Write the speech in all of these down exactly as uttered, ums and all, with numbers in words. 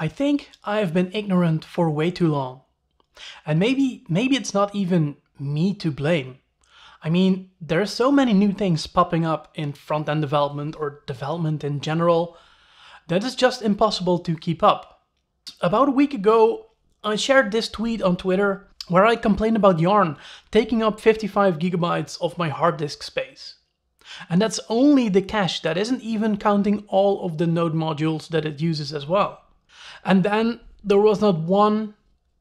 I think I've been ignorant for way too long. And maybe, maybe it's not even me to blame. I mean, there are so many new things popping up in front-end development or development in general that it's just impossible to keep up. About a week ago, I shared this tweet on Twitter where I complained about Yarn taking up fifty-five gigabytes of my hard disk space. And that's only the cache, that isn't even counting all of the node modules that it uses as well. And then there was not one,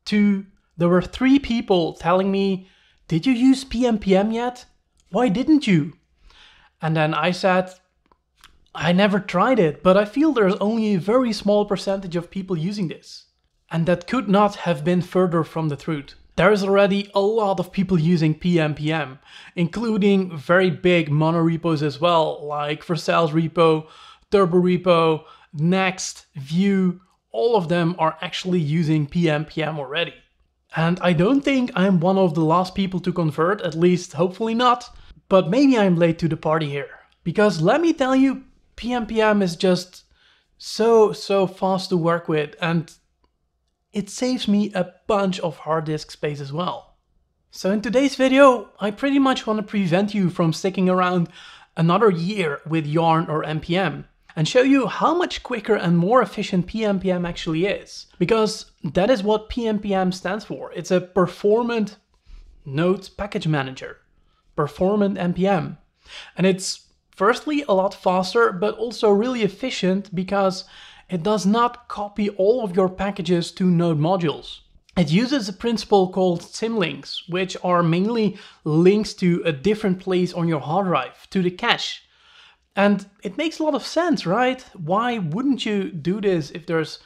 two, there were three people telling me, did you use P N P M yet? Why didn't you? And then I said, I never tried it, but I feel there's only a very small percentage of people using this. And that could not have been further from the truth. There is already a lot of people using P N P M, including very big mono repos as well, like for sales repo, turbo repo, next, view, all of them are actually using P N P M already. And I don't think I'm one of the last people to convert, at least hopefully not, but maybe I'm late to the party here. Because let me tell you, P N P M is just so, so fast to work with, and it saves me a bunch of hard disk space as well. So in today's video, I pretty much want to prevent you from sticking around another year with Yarn or N P M and show you how much quicker and more efficient P N P M actually is. Because that is what P N P M stands for. It's a performant node package manager, performant N P M. And it's firstly a lot faster, but also really efficient because it does not copy all of your packages to node modules. It uses a principle called symlinks, which are mainly links to a different place on your hard drive, to the cache. And it makes a lot of sense, right? Why wouldn't you do this if there's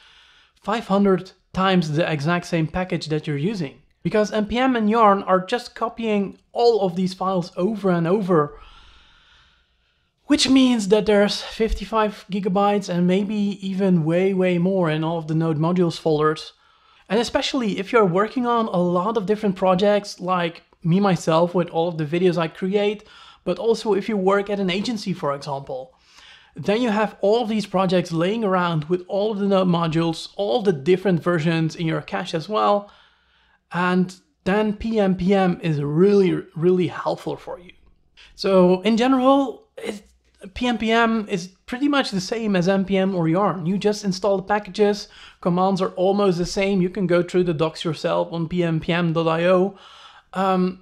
five hundred times the exact same package that you're using? Because N P M and Yarn are just copying all of these files over and over, which means that there's fifty-five gigabytes and maybe even way, way more in all of the node modules folders. And especially if you're working on a lot of different projects like me myself with all of the videos I create, but also if you work at an agency, for example, then you have all of these projects laying around with all of the node modules, all the different versions in your cache as well. And then P N P M is really, really helpful for you. So in general, it's P N P M is pretty much the same as N P M or Yarn. You just install the packages, commands are almost the same. You can go through the docs yourself on P N P M dot I O. Um,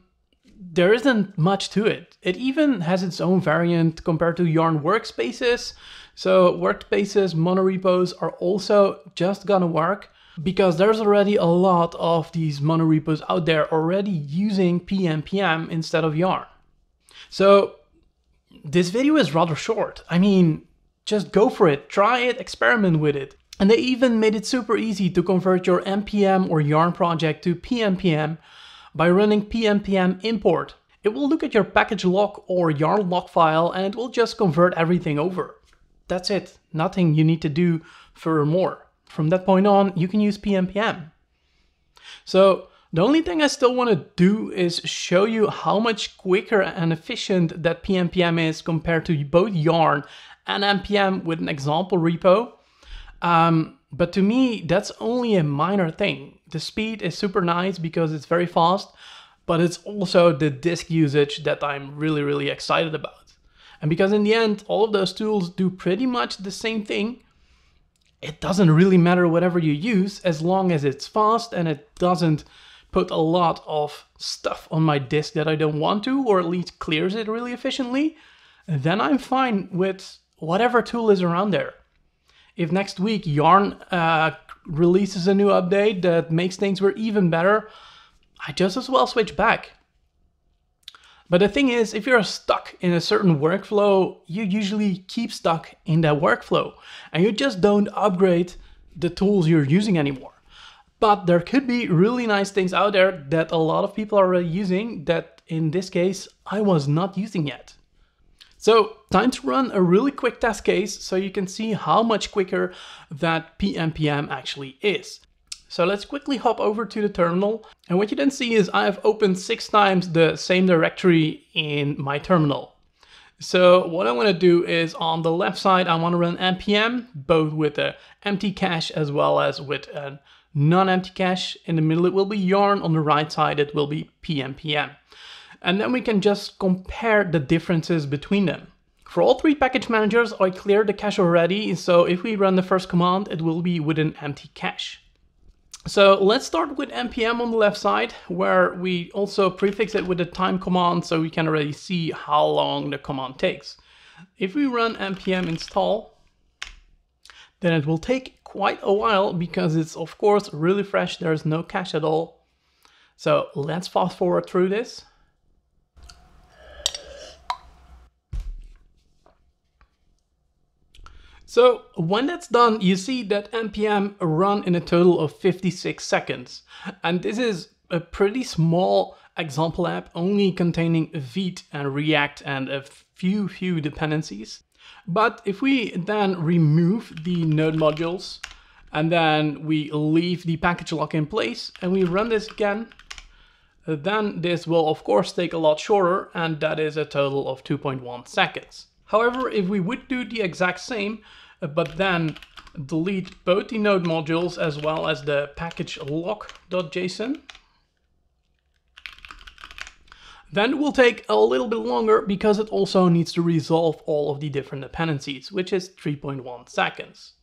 there isn't much to it. It even has its own variant compared to Yarn workspaces. So workspaces, monorepos are also just gonna work because there's already a lot of these monorepos out there already using P N P M instead of Yarn. So this video is rather short. I mean, just go for it, try it, experiment with it. And they even made it super easy to convert your N P M or Yarn project to P N P M by running P N P M import. It will look at your package log or Yarn log file and it will just convert everything over. That's it, nothing you need to do furthermore. From that point on, you can use P N P M. So the only thing I still want to do is show you how much quicker and efficient that P N P M is compared to both Yarn and N P M with an example repo. Um, but to me, that's only a minor thing. The speed is super nice because it's very fast, but it's also the disk usage that I'm really, really excited about. And because in the end, all of those tools do pretty much the same thing, it doesn't really matter whatever you use as long as it's fast and it doesn't put a lot of stuff on my disk that I don't want to, or at least clears it really efficiently, then I'm fine with whatever tool is around there. If next week Yarn uh, releases a new update that makes things were even better, I just as well switch back. But the thing is, if you're stuck in a certain workflow, you usually keep stuck in that workflow and you just don't upgrade the tools you're using anymore. But there could be really nice things out there that a lot of people are already using that in this case, I was not using yet. So time to run a really quick test case so you can see how much quicker that P N P M actually is. So let's quickly hop over to the terminal. And what you then see is I've opened six times the same directory in my terminal. So what I want to do is on the left side, I want to run N P M, both with an empty cache as well as with a non-empty cache. In the middle, it will be Yarn. On the right side, it will be P N P M. And then we can just compare the differences between them. For all three package managers, I cleared the cache already, so if we run the first command, it will be with an empty cache. So let's start with N P M on the left side, where we also prefix it with a time command, so we can already see how long the command takes. If we run N P M install, then it will take quite a while because it's of course really fresh, there's no cache at all. So let's fast forward through this. So when that's done, you see that N P M run in a total of fifty-six seconds. And this is a pretty small example app, only containing Vite and React and a few, few dependencies. But if we then remove the node modules and then we leave the package lock in place and we run this again, then this will of course take a lot shorter, and that is a total of two point one seconds. However, if we would do the exact same, but then delete both the node modules as well as the package lock.json, then it will take a little bit longer because it also needs to resolve all of the different dependencies, which is three point one seconds.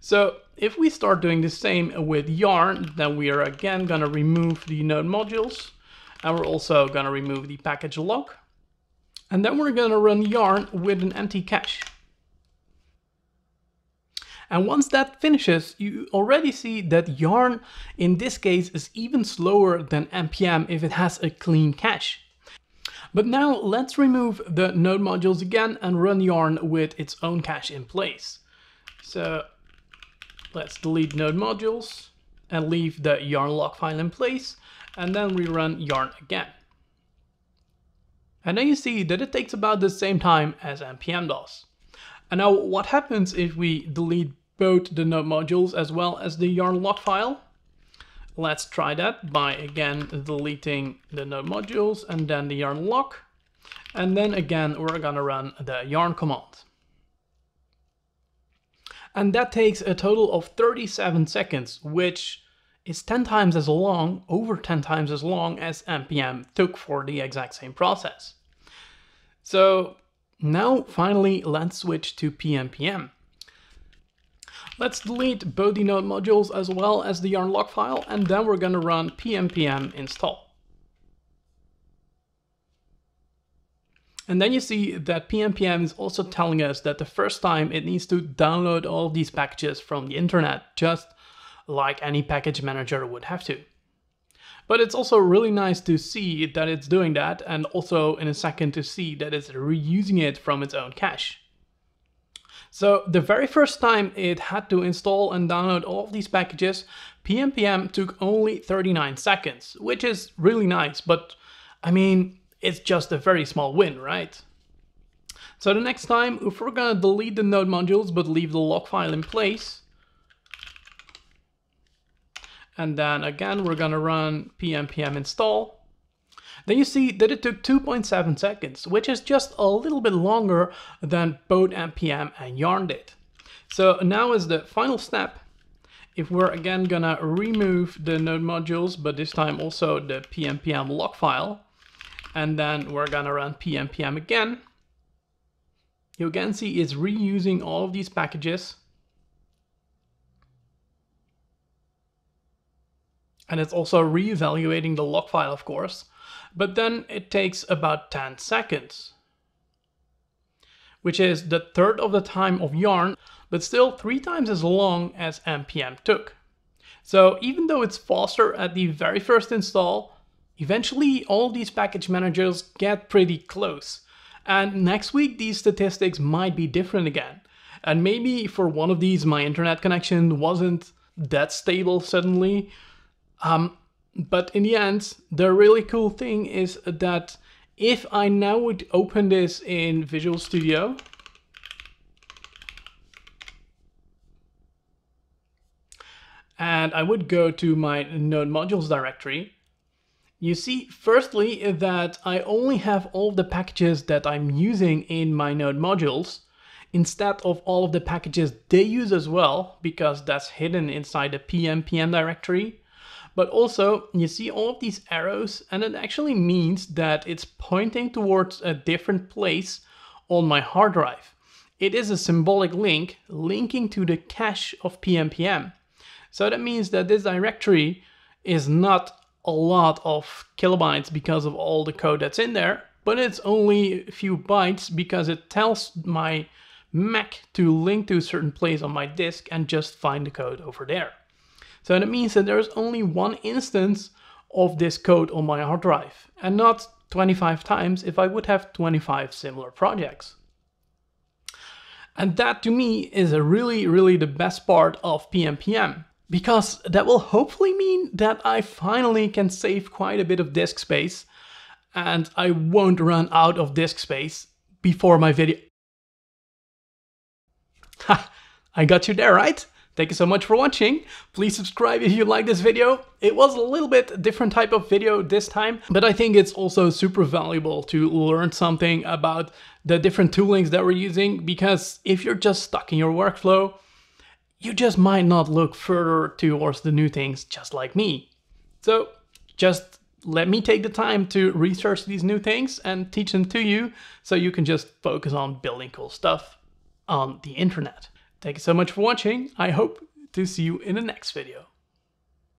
So if we start doing the same with Yarn, then we are again going to remove the node modules, and we're also going to remove the package lock. And then we're going to run Yarn with an empty cache. And once that finishes, you already see that Yarn in this case is even slower than N P M if it has a clean cache. But now let's remove the node modules again and run Yarn with its own cache in place. So let's delete node modules and leave the Yarn lock file in place. And then we run Yarn again. And then you see that it takes about the same time as N P M does. And now what happens if we delete both the node modules as well as the Yarn lock file? Let's try that by again deleting the node modules and then the Yarn lock. And then again, we're gonna run the Yarn command. And that takes a total of thirty-seven seconds, which is ten times as long, over ten times as long as N P M took for the exact same process. So now finally, let's switch to P N P M. Let's delete both the node modules as well as the Yarn lock file, and then we're gonna run P N P M install. And then you see that P N P M is also telling us that the first time it needs to download all of these packages from the internet, just like any package manager would have to. But it's also really nice to see that it's doing that, and also in a second to see that it's reusing it from its own cache. So the very first time it had to install and download all of these packages, P N P M took only thirty-nine seconds, which is really nice, but I mean, it's just a very small win, right? So the next time, if we're gonna delete the node modules but leave the log file in place, and then again, we're gonna run P N P M install. Then you see that it took two point seven seconds, which is just a little bit longer than both N P M and Yarn did. So now is the final step. If we're again gonna remove the node modules, but this time also the P N P M log file, and then we're gonna run P N P M again. You can see it's reusing all of these packages. And it's also reevaluating the log file, of course, but then it takes about ten seconds, which is the third of the time of Yarn, but still three times as long as N P M took. So even though it's faster at the very first install, eventually all these package managers get pretty close. And next week, these statistics might be different again. And maybe for one of these, my internet connection wasn't that stable suddenly. Um, but in the end, the really cool thing is that if I now would open this in Visual Studio, and I would go to my node modules directory, You see, firstly, that I only have all the packages that I'm using in my node modules instead of all of the packages they use as well, because that's hidden inside the P N P M directory. But also, you see all of these arrows, and it actually means that it's pointing towards a different place on my hard drive. It is a symbolic link linking to the cache of P N P M. So that means that this directory is not a lot of kilobytes because of all the code that's in there, but it's only a few bytes because it tells my Mac to link to a certain place on my disk and just find the code over there. So that means that there is only one instance of this code on my hard drive, and not twenty-five times if I would have twenty-five similar projects. And that to me is a really, really the best part of P N P M, because that will hopefully mean that I finally can save quite a bit of disk space, and I won't run out of disk space before my video. Ha! I got you there, right? Thank you so much for watching. Please subscribe if you like this video. It was a little bit different type of video this time, but I think it's also super valuable to learn something about the different toolings that we're using, because if you're just stuck in your workflow, you just might not look further towards the new things, just like me. So just let me take the time to research these new things and teach them to you, so you can just focus on building cool stuff on the internet. Thank you so much for watching. I hope to see you in the next video.